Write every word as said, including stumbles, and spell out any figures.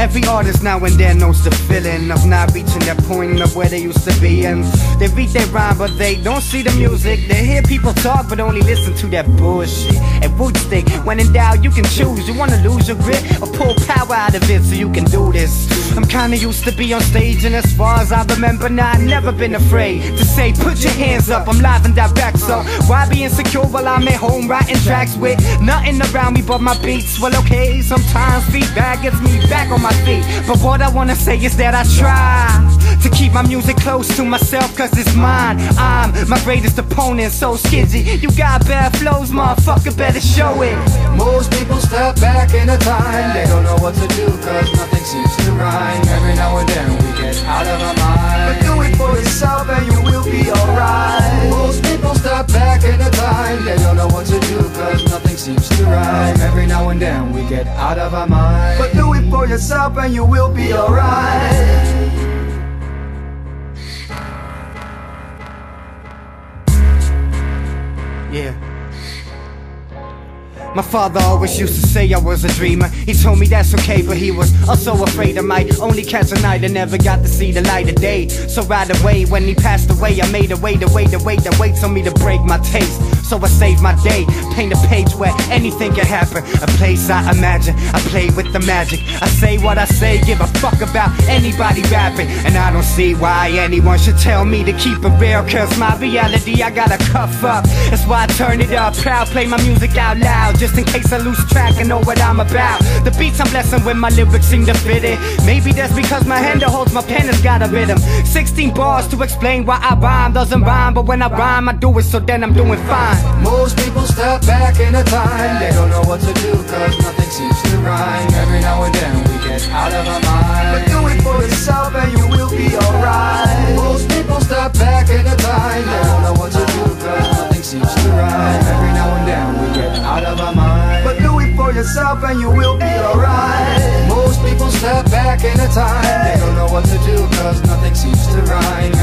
Every artist now and then knows the feeling of not reaching that point of where they used to be. And they read their rhyme but they don't see the music. They hear people talk but only listen to that bullshit. And root stick, when in doubt you can choose. You wanna lose your grip or pull power out of it so you can do this. I'm kinda used to be on stage, and as far as I remember now I've never been afraid to say put your hands up, I'm live and direct. So why be insecure while I'm at home writing tracks with nothing around me but my beats? Well okay, sometimes feedback gets me back on my feet, but what I wanna say is that I try to keep my music close to myself, cause it's mine. I'm my greatest opponent, so skizzy. You got bad flows, motherfucker, better show it. Most people step back in a time, they don't know what to do cause nothing seems to rhyme. Every now and then we get out of our mind, but do it for yourself and you will be alright. Most people step back in a time, they don't know what to do cause nothing seems to rhyme. Every now and then we get out of our mind, but do it for yourself and you will be alright. Yeah. My father always used to say I was a dreamer. He told me that's okay, but he was also afraid I might only catch a night and never got to see the light of day. So right away, when he passed away, I made a way, the way, the way that waits on me to break my taste. So I saved my day, paint a page where anything can happen, a place I imagine, I play with the magic. I say what I say, give a fuck about anybody rapping, and I don't see why anyone should tell me to keep it real, cause my reality I gotta cuff up. That's why I turn it up proud, play my music out loud, just in case I lose track and know what I'm about. The beats I'm blessing with, my lyrics seem to fit it. Maybe that's because my hand that holds my pen has got a rhythm. Sixteen bars to explain why I rhyme. Doesn't rhyme, but when I rhyme I do it, so then I'm doing fine. Most people step back in a time, they don't know what to do cause nothing seems to rhyme. Every now and then we get out of our mind, but do it for yourself and you will be alright. Most people step back in a time, they don't know what to do cause nothing seems to rhyme. Every now and then we get out of our mind, but do it for yourself and you will be alright. Most people step back in a time, they don't know what to do cause nothing seems to rhyme.